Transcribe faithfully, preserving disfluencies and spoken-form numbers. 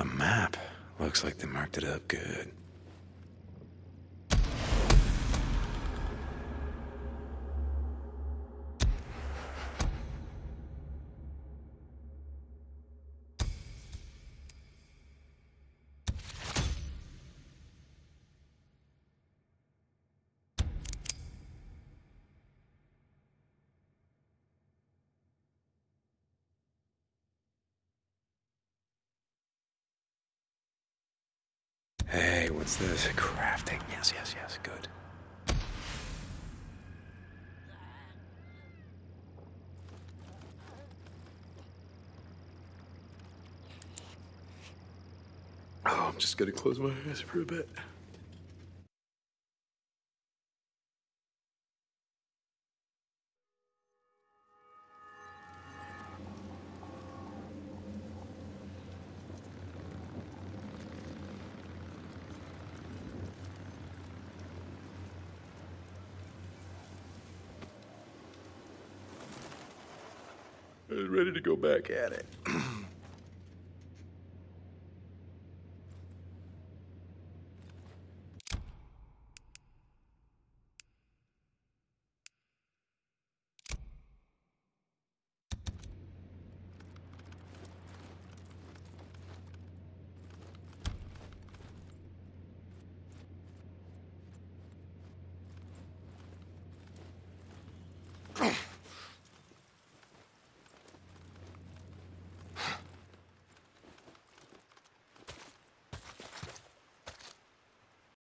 A map. Looks like they marked it up good. Hey, what's this? Crafting. Yes, yes, yes. Good. Oh, I'm just gonna close my eyes for a bit. I was ready to go back at it.